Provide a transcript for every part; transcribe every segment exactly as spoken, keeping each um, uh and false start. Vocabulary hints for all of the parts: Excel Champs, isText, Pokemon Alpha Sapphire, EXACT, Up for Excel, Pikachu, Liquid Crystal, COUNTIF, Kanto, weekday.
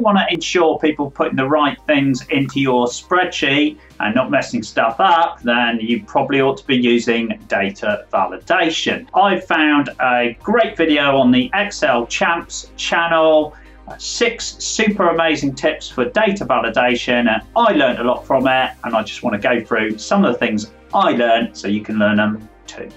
want to ensure people putting the right things into your spreadsheet and not messing stuff up, then you probably ought to be using data validation. I found a great video on the Excel Champs channel, six super amazing tips for data validation, and I learned a lot from it, and I just want to go through some of the things I learned so you can learn them too.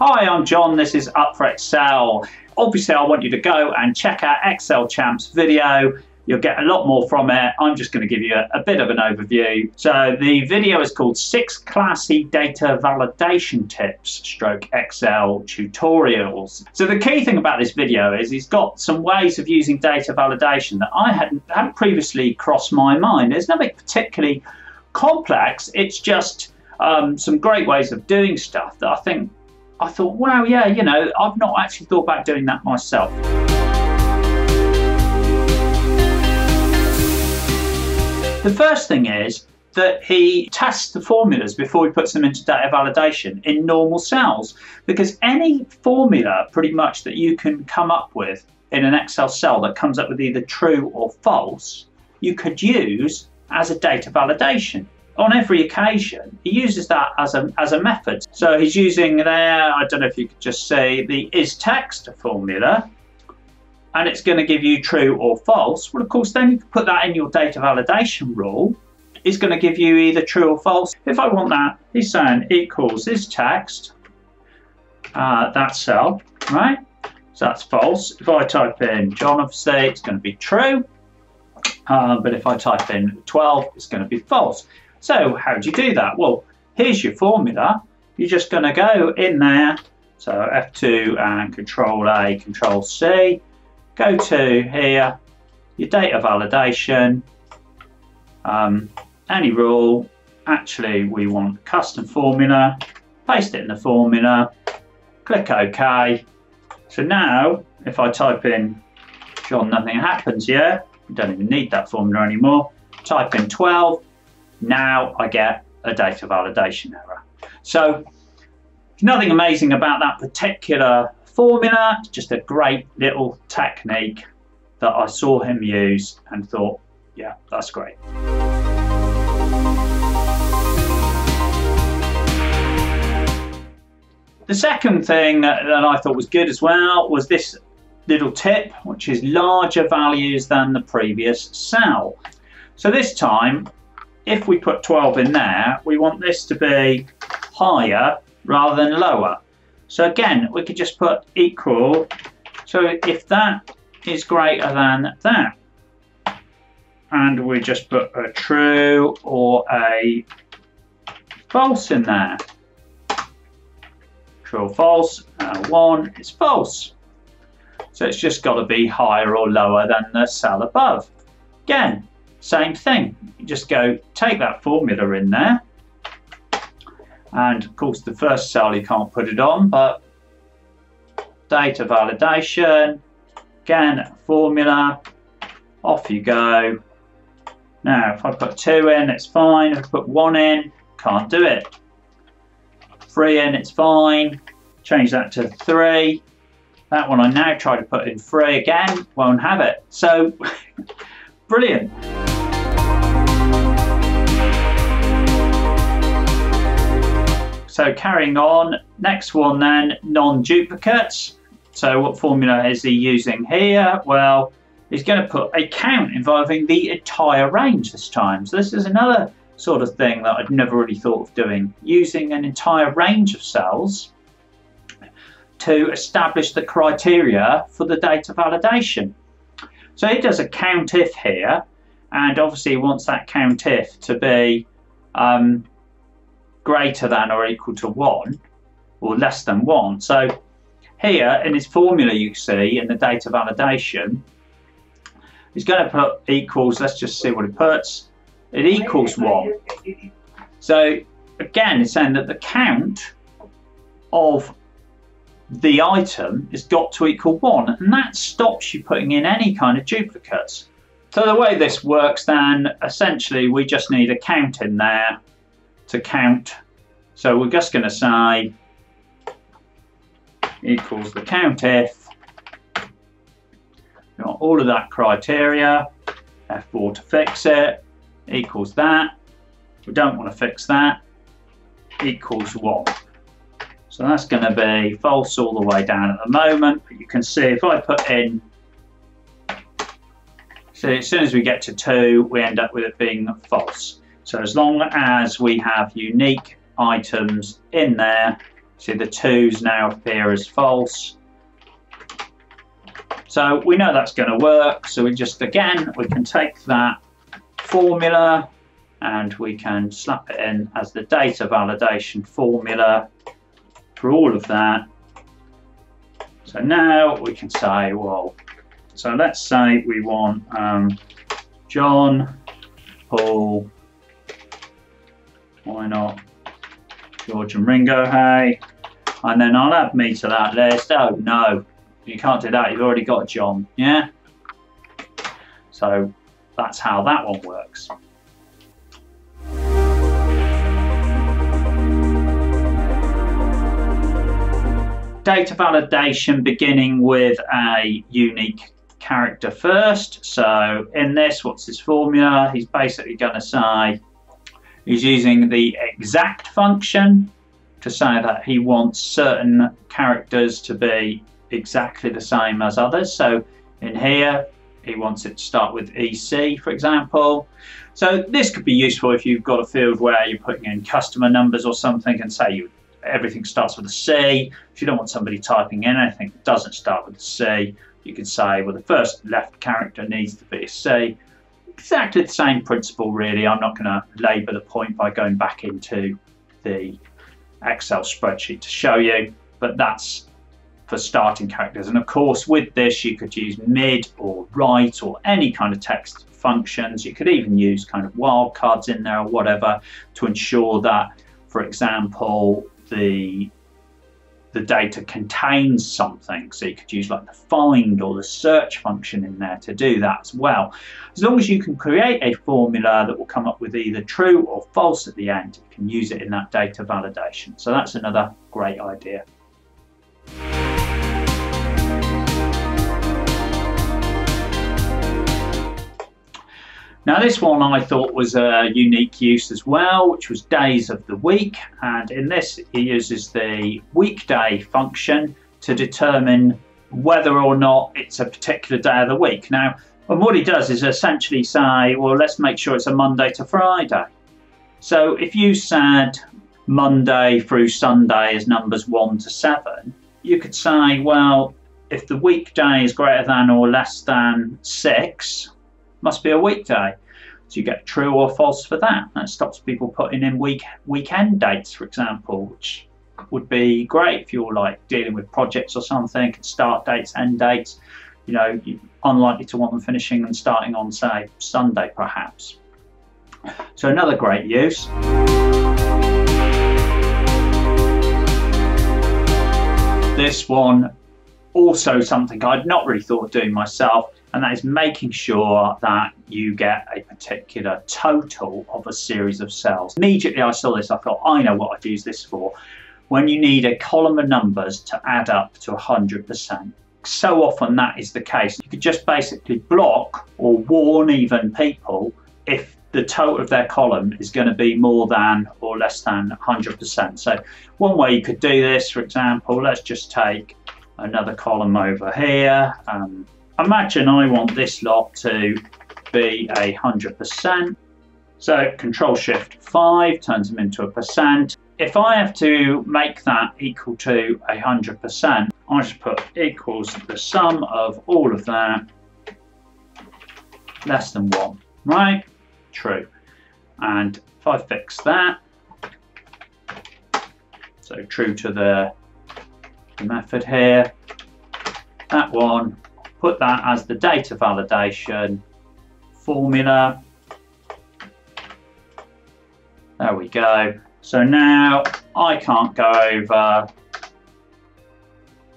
Hi, I'm John, this is Up for Excel. Obviously I want you to go and check out Excel Champs video. You'll get a lot more from it. I'm just going to give you a, a bit of an overview. So the video is called Six Classy Data Validation Tips Stroke Excel Tutorials. So the key thing about this video is he's got some ways of using data validation that I hadn't, hadn't previously crossed my mind. There's nothing particularly complex. It's just um, some great ways of doing stuff that I think, I thought, wow, yeah, you know, I've not actually thought about doing that myself. The first thing is that he tests the formulas before he puts them into data validation in normal cells, because any formula pretty much that you can come up with in an Excel cell that comes up with either true or false, you could use as a data validation. On every occasion, he uses that as a, as a method. So he's using there, I don't know if you could just say the isText formula, and it's going to give you true or false. Well, of course, then you can put that in your data validation rule. It's going to give you either true or false. If I want that, he's saying equals this text, uh, that cell, right? So that's false. If I type in John, obviously, it's going to be true. Uh, but if I type in twelve, it's going to be false. So how do you do that? Well, here's your formula. You're just going to go in there. So F two and Control A, Control C. Go to here, your data validation, um, any rule. Actually, we want custom formula. Paste it in the formula. Click OK. So now, if I type in John, nothing happens here. I don't even need that formula anymore. Type in twelve. Now I get a data validation error. So nothing amazing about that particular formula, just a great little technique that I saw him use and thought, yeah, that's great. The second thing that, that I thought was good as well was this little tip, which is larger values than the previous cell. So this time, if we put twelve in there, we want this to be higher rather than lower. So again, we could just put equal. So if that is greater than that, and we just put a true or a false in there. True or false, uh, one is false. So it's just got to be higher or lower than the cell above. Again, same thing. You just go take that formula in there. And of course the first cell you can't put it on, but data validation, again formula, off you go. Now if I put two in, it's fine. If I put one in, can't do it. Three in, it's fine. Change that to three. That one I now try to put in three again, won't have it. So brilliant. So carrying on, next one then, non-duplicates. So what formula is he using here? Well, he's going to put a count involving the entire range this time. So this is another sort of thing that I'd never really thought of doing, using an entire range of cells to establish the criteria for the data validation. So he does a COUNTIF here, and obviously he wants that COUNTIF to be um, greater than or equal to one or less than one. So here in his formula you see in the data validation, he's going to put equals, let's just see what it puts, it equals one. So again, it's saying that the count of the item has got to equal one, and that stops you putting in any kind of duplicates. So the way this works then, essentially we just need a count in there to count. So we're just going to say equals the COUNTIF, got all of that criteria, F four to fix it, equals that, we don't want to fix that, equals one. So that's going to be false all the way down at the moment, but you can see if I put in, so as soon as we get to two, we end up with it being false. So as long as we have unique items in there, see the twos now appear as false. So we know that's going to work. So we just, again, we can take that formula and we can slap it in as the data validation formula for all of that. So now we can say, well, so let's say we want um, John, Paul, why not George and Ringo, hey? And then I'll add me to that list. Oh no, you can't do that, you've already got John, yeah? So that's how that one works. Data validation beginning with a unique character first. So in this, what's his formula? He's basically going to say he's using the EXACT function to say that he wants certain characters to be exactly the same as others. So in here, he wants it to start with E C, for example. So this could be useful if you've got a field where you're putting in customer numbers or something and say you everything starts with a C. If you don't want somebody typing in anything that doesn't start with a C, you can say, well, the first left character needs to be a C. Exactly the same principle, really. I'm not going to labour the point by going back into the Excel spreadsheet to show you, but that's for starting characters. And of course, with this, you could use mid or right or any kind of text functions. You could even use kind of wildcards in there or whatever to ensure that, for example, the the data contains something, so you could use like the find or the search function in there to do that as well. As long as you can create a formula that will come up with either true or false at the end, you can use it in that data validation. So that's another great idea. Now this one I thought was a unique use as well, which was days of the week, and in this it uses the weekday function to determine whether or not it's a particular day of the week. Now, and what he does is essentially say, well, let's make sure it's a Monday to Friday. So if you said Monday through Sunday is numbers one to seven, you could say, well, if the weekday is greater than or less than six, must be a weekday. So you get true or false for that. That stops people putting in week weekend dates, for example, which would be great if you're like dealing with projects or something, start dates, end dates. You know, you're unlikely to want them finishing and starting on, say, Sunday perhaps. So another great use. This one, also something I'd not really thought of doing myself, and that is making sure that you get a particular total of a series of cells. Immediately I saw this, I thought, I know what I'd use this for. When you need a column of numbers to add up to one hundred percent. So often that is the case. You could just basically block or warn even people if the total of their column is going to be more than or less than one hundred percent. So one way you could do this, for example, let's just take another column over here. Um, Imagine I want this lot to be a hundred percent. So Control Shift five turns them into a percent. If I have to make that equal to a hundred percent, I should put equals the sum of all of that less than one, right? True. And if I fix that, so true to the, the method here, that one. Put that as the data validation formula. There we go. So now I can't go over.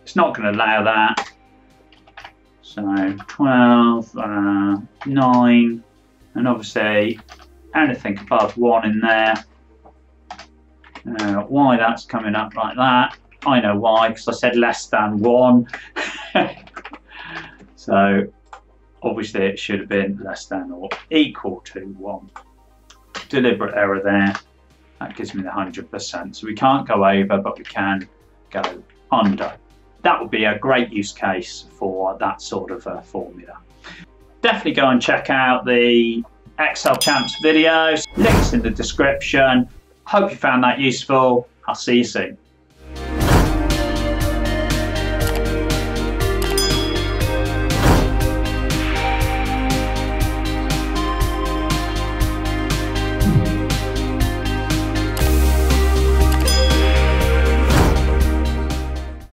It's not going to allow that. So twelve, uh, nine, and obviously anything above one in there. Uh, why that's coming up like that I know why, because I said less than one. So obviously it should have been less than or equal to one. Deliberate error there. That gives me the one hundred percent. So we can't go over, but we can go under. That would be a great use case for that sort of a formula. Definitely go and check out the Excel Champs videos. Links in the description. Hope you found that useful. I'll see you soon.